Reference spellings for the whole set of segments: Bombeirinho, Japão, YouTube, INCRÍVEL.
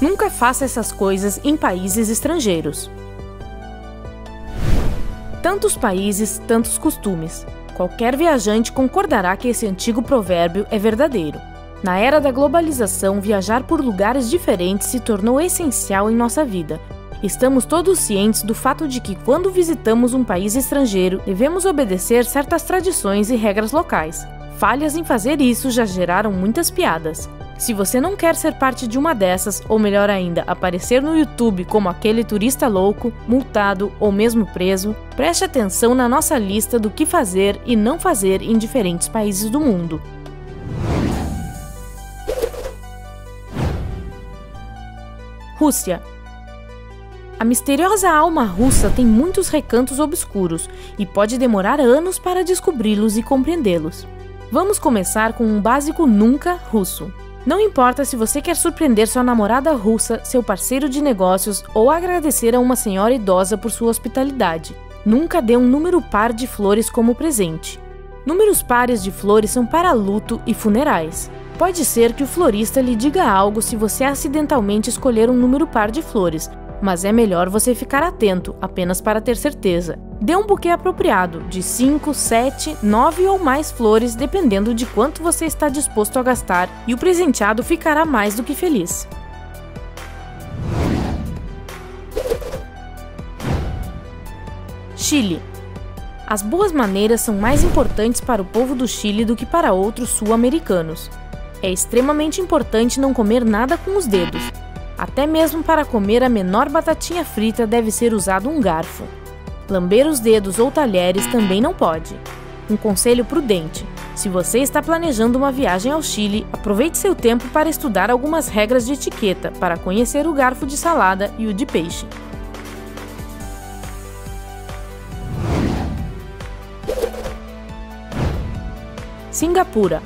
Nunca faça essas coisas em países estrangeiros. Tantos países, tantos costumes. Qualquer viajante concordará que esse antigo provérbio é verdadeiro. Na era da globalização, viajar por lugares diferentes se tornou essencial em nossa vida. Estamos todos cientes do fato de que, quando visitamos um país estrangeiro, devemos obedecer certas tradições e regras locais. Falhas em fazer isso já geraram muitas piadas. Se você não quer ser parte de uma dessas, ou melhor ainda, aparecer no YouTube como aquele turista louco, multado ou mesmo preso, preste atenção na nossa lista do que fazer e não fazer em diferentes países do mundo. Rússia. A misteriosa alma russa tem muitos recantos obscuros e pode demorar anos para descobri-los e compreendê-los. Vamos começar com um básico nunca russo. Não importa se você quer surpreender sua namorada russa, seu parceiro de negócios ou agradecer a uma senhora idosa por sua hospitalidade. Nunca dê um número par de flores como presente. Números pares de flores são para luto e funerais. Pode ser que o florista lhe diga algo se você acidentalmente escolher um número par de flores, mas é melhor você ficar atento, apenas para ter certeza. Dê um buquê apropriado, de 5, 7, 9 ou mais flores, dependendo de quanto você está disposto a gastar, e o presenteado ficará mais do que feliz. Chile. As boas maneiras são mais importantes para o povo do Chile do que para outros sul-americanos. É extremamente importante não comer nada com os dedos. Até mesmo para comer a menor batatinha frita deve ser usado um garfo. Lamber os dedos ou talheres também não pode. Um conselho prudente: se você está planejando uma viagem ao Chile, aproveite seu tempo para estudar algumas regras de etiqueta, para conhecer o garfo de salada e o de peixe. Singapura.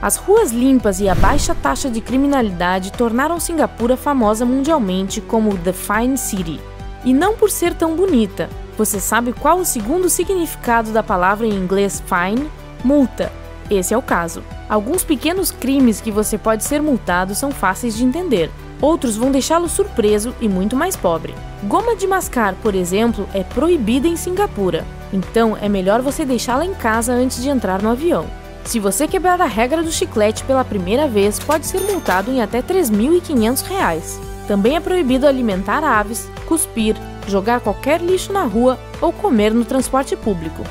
As ruas limpas e a baixa taxa de criminalidade tornaram Singapura famosa mundialmente como The Fine City. E não por ser tão bonita. Você sabe qual o segundo significado da palavra em inglês fine? Multa. Esse é o caso. Alguns pequenos crimes que você pode ser multado são fáceis de entender. Outros vão deixá-lo surpreso e muito mais pobre. Goma de mascar, por exemplo, é proibida em Singapura. Então é melhor você deixá-la em casa antes de entrar no avião. Se você quebrar a regra do chiclete pela primeira vez, pode ser multado em até R$3.500. Também é proibido alimentar aves, cuspir, jogar qualquer lixo na rua ou comer no transporte público.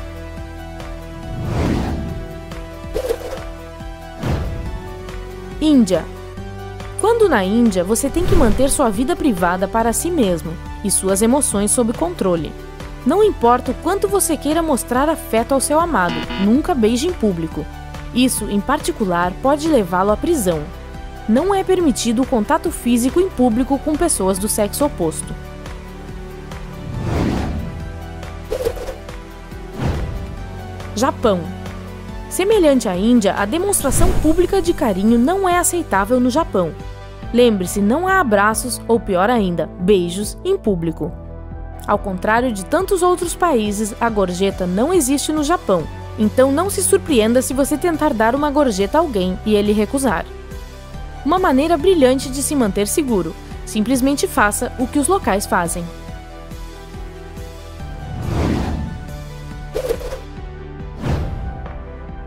Índia. Quando na Índia, você tem que manter sua vida privada para si mesmo e suas emoções sob controle. Não importa o quanto você queira mostrar afeto ao seu amado, nunca beije em público. Isso, em particular, pode levá-lo à prisão. Não é permitido o contato físico em público com pessoas do sexo oposto. Japão. Semelhante à Índia, a demonstração pública de carinho não é aceitável no Japão. Lembre-se, não há abraços ou, pior ainda, beijos em público. Ao contrário de tantos outros países, a gorjeta não existe no Japão. Então não se surpreenda se você tentar dar uma gorjeta a alguém e ele recusar. Uma maneira brilhante de se manter seguro. Simplesmente faça o que os locais fazem.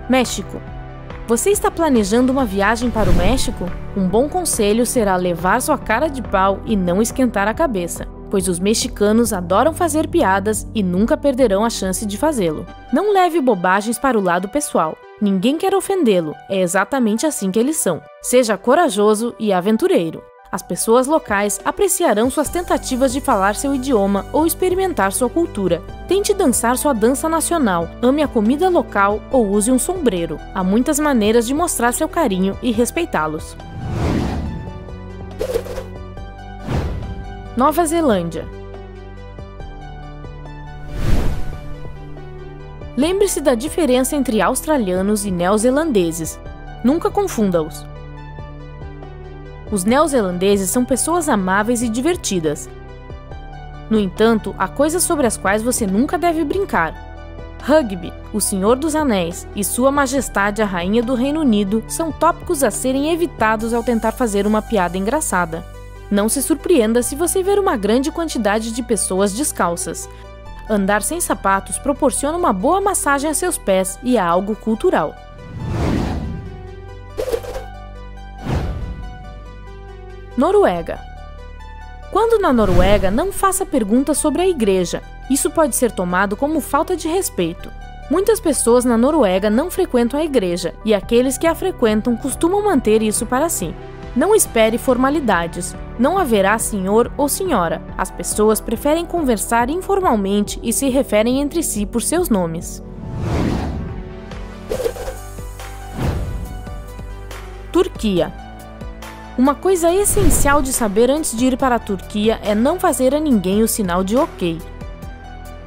México. Você está planejando uma viagem para o México? Um bom conselho será levar sua cara de pau e não esquentar a cabeça, pois os mexicanos adoram fazer piadas e nunca perderão a chance de fazê-lo. Não leve bobagens para o lado pessoal. Ninguém quer ofendê-lo, é exatamente assim que eles são. Seja corajoso e aventureiro. As pessoas locais apreciarão suas tentativas de falar seu idioma ou experimentar sua cultura. Tente dançar sua dança nacional, ame a comida local ou use um sombreiro. Há muitas maneiras de mostrar seu carinho e respeitá-los. Nova Zelândia. Lembre-se da diferença entre australianos e neozelandeses. Nunca confunda-os. Os neozelandeses são pessoas amáveis e divertidas. No entanto, há coisas sobre as quais você nunca deve brincar. Rugby, O Senhor dos Anéis e Sua Majestade a Rainha do Reino Unido são tópicos a serem evitados ao tentar fazer uma piada engraçada. Não se surpreenda se você ver uma grande quantidade de pessoas descalças. Andar sem sapatos proporciona uma boa massagem a seus pés e é algo cultural. Noruega. Quando na Noruega, não faça perguntas sobre a igreja. Isso pode ser tomado como falta de respeito. Muitas pessoas na Noruega não frequentam a igreja, e aqueles que a frequentam costumam manter isso para si. Não espere formalidades. Não haverá senhor ou senhora. As pessoas preferem conversar informalmente e se referem entre si por seus nomes. Turquia. Uma coisa essencial de saber antes de ir para a Turquia é não fazer a ninguém o sinal de OK.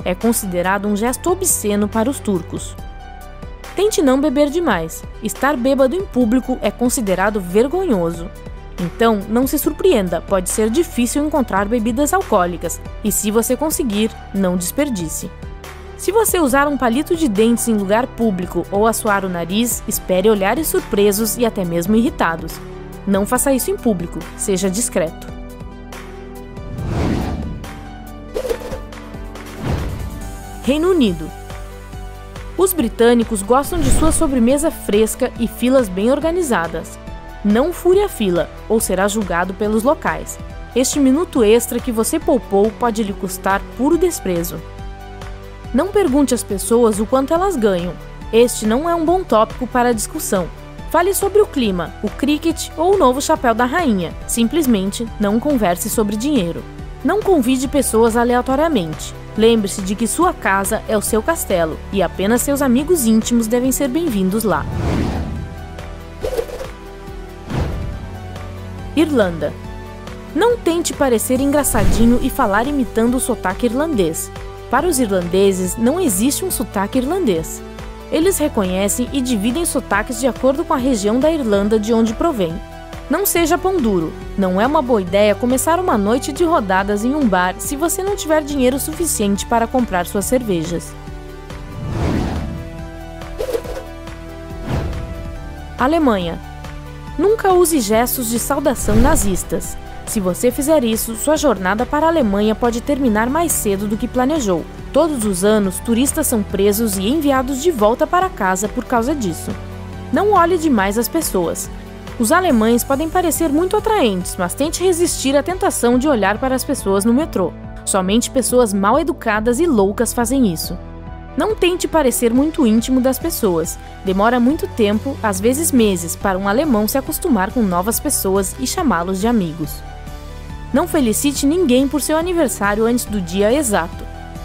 É considerado um gesto obsceno para os turcos. Tente não beber demais. Estar bêbado em público é considerado vergonhoso. Então, não se surpreenda, pode ser difícil encontrar bebidas alcoólicas, e se você conseguir, não desperdice. Se você usar um palito de dentes em lugar público ou assoar o nariz, espere olhares surpresos e até mesmo irritados. Não faça isso em público, seja discreto. Reino Unido. Os britânicos gostam de sua sobremesa fresca e filas bem organizadas. Não fure a fila, ou será julgado pelos locais. Este minuto extra que você poupou pode lhe custar puro desprezo. Não pergunte às pessoas o quanto elas ganham. Este não é um bom tópico para discussão. Fale sobre o clima, o cricket ou o novo chapéu da rainha. Simplesmente não converse sobre dinheiro. Não convide pessoas aleatoriamente. Lembre-se de que sua casa é o seu castelo e apenas seus amigos íntimos devem ser bem-vindos lá. Irlanda. Não tente parecer engraçadinho e falar imitando o sotaque irlandês. Para os irlandeses, não existe um sotaque irlandês. Eles reconhecem e dividem sotaques de acordo com a região da Irlanda de onde provém. Não seja pão duro. Não é uma boa ideia começar uma noite de rodadas em um bar se você não tiver dinheiro suficiente para comprar suas cervejas. Alemanha. Nunca use gestos de saudação nazistas. Se você fizer isso, sua jornada para a Alemanha pode terminar mais cedo do que planejou. Todos os anos, turistas são presos e enviados de volta para casa por causa disso. Não olhe demais as pessoas. Os alemães podem parecer muito atraentes, mas tente resistir à tentação de olhar para as pessoas no metrô. Somente pessoas mal educadas e loucas fazem isso. Não tente parecer muito íntimo das pessoas. Demora muito tempo, às vezes meses, para um alemão se acostumar com novas pessoas e chamá-los de amigos. Não felicite ninguém por seu aniversário antes do dia exato.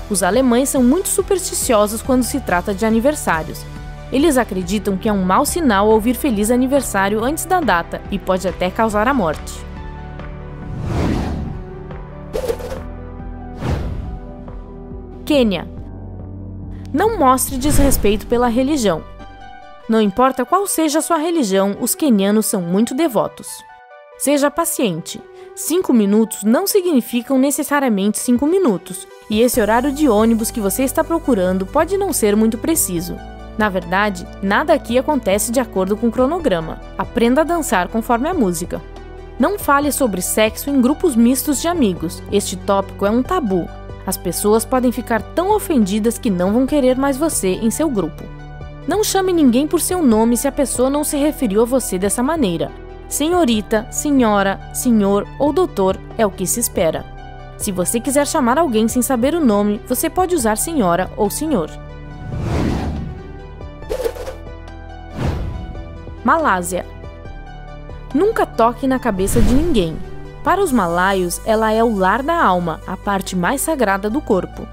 Os alemães são muito supersticiosos quando se trata de aniversários. Eles acreditam que é um mau sinal ouvir feliz aniversário antes da data e pode até causar a morte. Quênia. Não mostre desrespeito pela religião. Não importa qual seja a sua religião, os quenianos são muito devotos. Seja paciente. 5 minutos não significam necessariamente 5 minutos, e esse horário de ônibus que você está procurando pode não ser muito preciso. Na verdade, nada aqui acontece de acordo com o cronograma. Aprenda a dançar conforme a música. Não fale sobre sexo em grupos mistos de amigos. Este tópico é um tabu. As pessoas podem ficar tão ofendidas que não vão querer mais você em seu grupo. Não chame ninguém por seu nome se a pessoa não se referiu a você dessa maneira. Senhorita, senhora, senhor ou doutor é o que se espera. Se você quiser chamar alguém sem saber o nome, você pode usar senhora ou senhor. Malásia. Nunca toque na cabeça de ninguém. Para os malaios, ela é o lar da alma, a parte mais sagrada do corpo.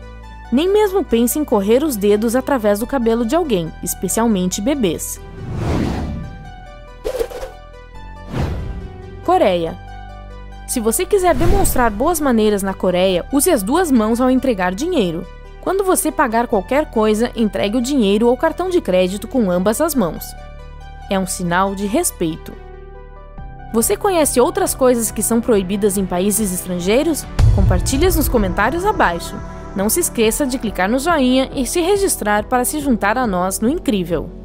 Nem mesmo pense em correr os dedos através do cabelo de alguém, especialmente bebês. Coreia. Se você quiser demonstrar boas maneiras na Coreia, use as 2 mãos ao entregar dinheiro. Quando você pagar qualquer coisa, entregue o dinheiro ou cartão de crédito com ambas as mãos. É um sinal de respeito. Você conhece outras coisas que são proibidas em países estrangeiros? Compartilhe nos comentários abaixo. Não se esqueça de clicar no joinha e se registrar para se juntar a nós no Incrível.